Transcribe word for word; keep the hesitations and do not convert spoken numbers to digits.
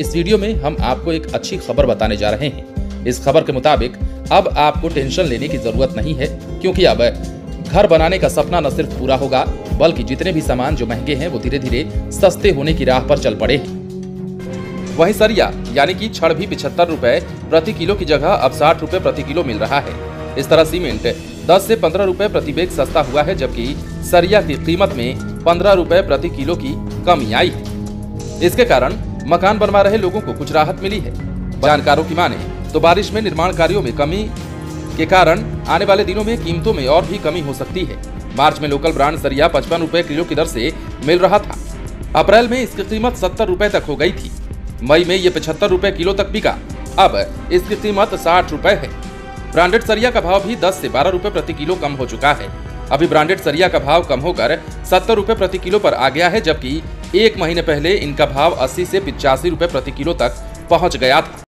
इस वीडियो में हम आपको एक अच्छी खबर बताने जा रहे हैं। इस खबर के मुताबिक अब आपको टेंशन लेने की जरूरत नहीं है, क्योंकि अब घर बनाने का सपना न सिर्फ पूरा होगा बल्कि जितने भी सामान जो महंगे हैं वो धीरे धीरे सस्ते होने की राह पर चल पड़े हैं। वहीं सरिया यानी कि छड़ भी पिछहत्तर रुपए प्रति किलो की जगह अब साठ रुपए प्रति किलो मिल रहा है। इस तरह सीमेंट दस से पंद्रह रुपए प्रति बैग सस्ता हुआ है, जबकि सरिया की कीमत में पंद्रह रुपए प्रति किलो की कमी आई है। इसके कारण मकान बनवा रहे लोगों को कुछ राहत मिली है। जानकारों की माने तो बारिश में निर्माण कार्यों में कमी के कारण आने वाले दिनों में कीमतों में और भी कमी हो सकती है। मार्च में लोकल ब्रांड सरिया पचपन रुपए किलो की दर से मिल रहा था, अप्रैल में इसकी कीमत सत्तर रुपए तक हो गई थी, मई में ये पचहत्तर रुपए किलो तक बिका, अब इसकी कीमत साठ रुपए है। ब्रांडेड सरिया का भाव भी दस से बारह रुपए प्रति किलो कम हो चुका है। अभी ब्रांडेड सरिया का भाव कम होकर सत्तर रुपए प्रति किलो पर आ गया है, जबकि एक महीने पहले इनका भाव अस्सी से पचासी रुपए प्रति किलो तक पहुंच गया था।